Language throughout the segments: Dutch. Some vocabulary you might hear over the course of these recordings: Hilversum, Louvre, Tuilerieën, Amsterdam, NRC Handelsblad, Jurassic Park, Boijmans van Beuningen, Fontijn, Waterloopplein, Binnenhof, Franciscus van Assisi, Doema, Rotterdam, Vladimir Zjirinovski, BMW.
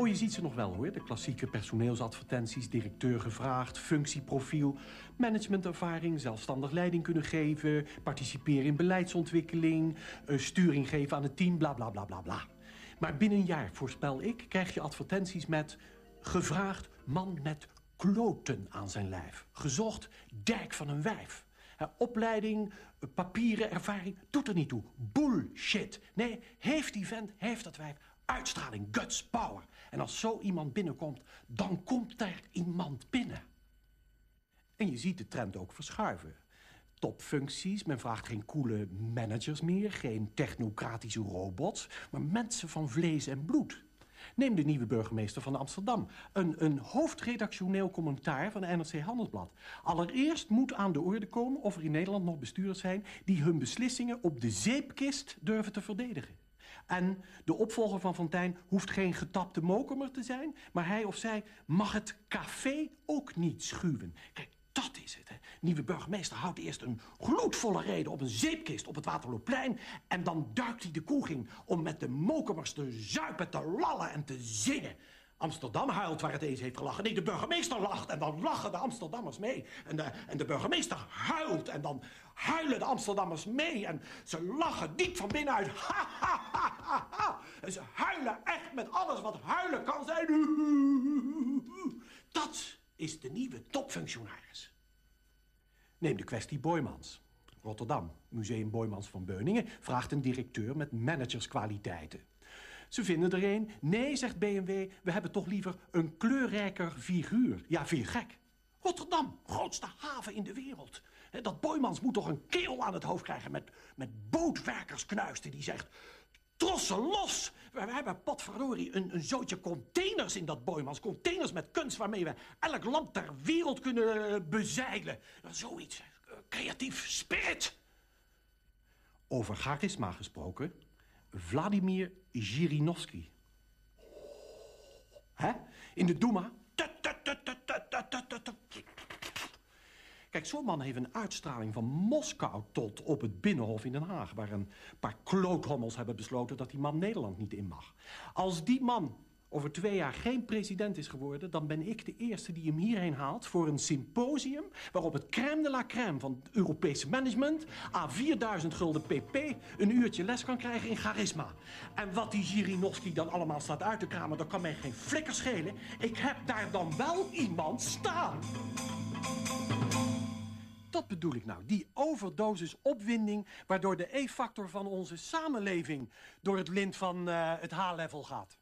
Oh, je ziet ze nog wel, hoor. De klassieke personeelsadvertenties, directeur gevraagd, functieprofiel, managementervaring, zelfstandig leiding kunnen geven, participeren in beleidsontwikkeling, sturing geven aan het team, bla bla bla bla bla. Maar binnen een jaar, voorspel ik, krijg je advertenties met gevraagd man met kloten aan zijn lijf. Gezocht derk van een wijf. Opleiding, papieren, ervaring, doet er niet toe. Bullshit. Nee, heeft die vent, heeft dat wijf uitstraling, guts, power. En als zo iemand binnenkomt, dan komt daar iemand binnen. En je ziet de trend ook verschuiven. Topfuncties, men vraagt geen coole managers meer, geen technocratische robots, maar mensen van vlees en bloed. Neem de nieuwe burgemeester van Amsterdam. Een hoofdredactioneel commentaar van de NRC Handelsblad. Allereerst moet aan de orde komen of er in Nederland nog bestuurders zijn die hun beslissingen op de zeepkist durven te verdedigen. En de opvolger van Fontijn hoeft geen getapte mokermer te zijn, maar hij of zij mag het café ook niet schuwen. Kijk, dat is het, hè. Nieuwe burgemeester houdt eerst een gloedvolle reden op een zeepkist op het Waterloopplein en dan duikt hij de kroeg in om met de mokermers te zuipen, te lallen en te zingen. Amsterdam huilt waar het eens heeft gelachen. Nee, de burgemeester lacht en dan lachen de Amsterdammers mee. En de burgemeester huilt en dan huilen de Amsterdammers mee. En ze lachen diep van binnenuit. Ha, ha, ha, ha, ha. En ze huilen echt met alles wat huilen kan zijn. Dat is de nieuwe topfunctionaris. Neem de kwestie Boijmans. Rotterdam, Museum Boijmans van Beuningen, vraagt een directeur met managerskwaliteiten. Ze vinden er een. Nee, zegt BMW, we hebben toch liever een kleurrijker figuur. Ja, vind je gek? Rotterdam, grootste haven in de wereld. Dat Boijmans moet toch een keel aan het hoofd krijgen met bootwerkersknuisten die zegt: trossen los! We hebben potverdorie een zootje containers in dat Boijmans. Containers met kunst waarmee we elk land ter wereld kunnen bezeilen. Zoiets, creatief spirit. Over charisma gesproken, Vladimir Zjirinovski. Hè? In de Doema. Kijk, zo'n man heeft een uitstraling van Moskou tot op het Binnenhof in Den Haag, waar een paar kloothommels hebben besloten dat die man Nederland niet in mag. Als die man over 2 jaar geen president is geworden, dan ben ik de eerste die hem hierheen haalt voor een symposium waarop het crème de la crème van het Europese management à 4000 gulden pp een uurtje les kan krijgen in charisma. En wat die Zjirinovski dan allemaal staat uit te kramen, dat kan mij geen flikker schelen. Ik heb daar dan wel iemand staan. Dat bedoel ik nou, die overdosis opwinding waardoor de E-factor van onze samenleving door het lint van het H-level gaat.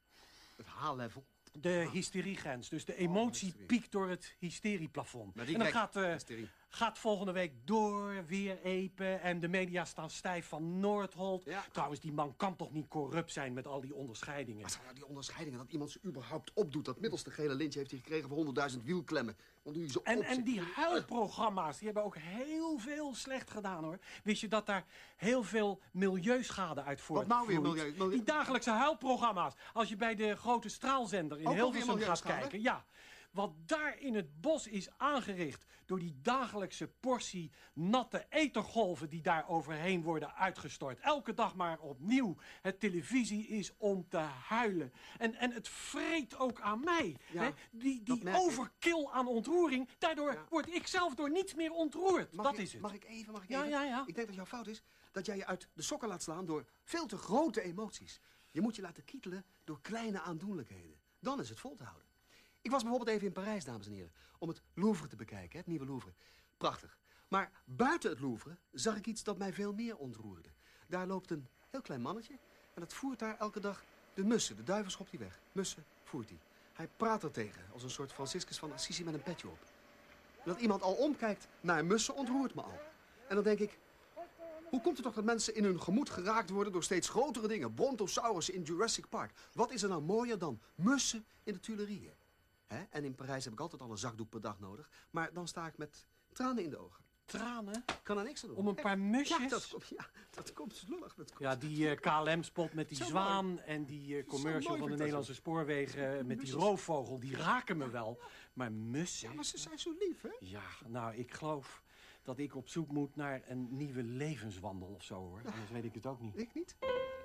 Het H-level? De hysteriegrens, dus de emotie piekt door het hysterieplafond. En dan gaat volgende week door, weer epen en de media staan stijf van Noordholt. Ja. Trouwens, die man kan toch niet corrupt zijn met al die onderscheidingen? Maar zijn nou die onderscheidingen dat iemand ze überhaupt opdoet? Dat middelste gele lintje heeft hij gekregen voor 100.000 wielklemmen. En die huilprogramma's, die hebben ook heel veel slecht gedaan, hoor. Wist je dat daar heel veel milieuschade uit voortvloeit? Wat nou weer milieu? Die dagelijkse huilprogramma's. Als je bij de grote straalzender in Hilversum gaat kijken, ja. Wat daar in het bos is aangericht door die dagelijkse portie natte ethergolven die daar overheen worden uitgestort. Elke dag maar opnieuw. Het televisie is om te huilen. En het vreet ook aan mij. Ja, hè? Die overkill aan ontroering, daardoor word ik zelf door niets meer ontroerd. Mag ik even? Ja. Ik denk dat jouw fout is dat jij je uit de sokken laat slaan door veel te grote emoties. Je moet je laten kietelen door kleine aandoenlijkheden. Dan is het vol te houden. Ik was bijvoorbeeld even in Parijs, dames en heren, om het Louvre te bekijken, het nieuwe Louvre. Prachtig. Maar buiten het Louvre zag ik iets dat mij veel meer ontroerde. Daar loopt een heel klein mannetje en dat voert daar elke dag de mussen. De duivel schopt hij weg. Mussen voert hij. Hij praat er tegen, als een soort Franciscus van Assisi met een petje op. Dat iemand al omkijkt naar mussen ontroert me al. En dan denk ik, hoe komt het toch dat mensen in hun gemoed geraakt worden door steeds grotere dingen? Brontosaurussen in Jurassic Park. Wat is er nou mooier dan mussen in de Tuilerieën? He? En in Parijs heb ik altijd al een zakdoek per dag nodig. Maar dan sta ik met tranen in de ogen. Tranen? Kan er niks aan doen. Om een paar musjes? Ja, dat komt lullig. Ja, die KLM-spot met die zwaan mooi. En die commercial van de Nederlandse spoorwegen met die roofvogel, die raken me wel. Maar mussen? Ja, maar ze zijn zo lief, hè? Ja, nou, ik geloof dat ik op zoek moet naar een nieuwe levenswandel of zo, hoor. Anders weet ik het ook niet. Ik niet?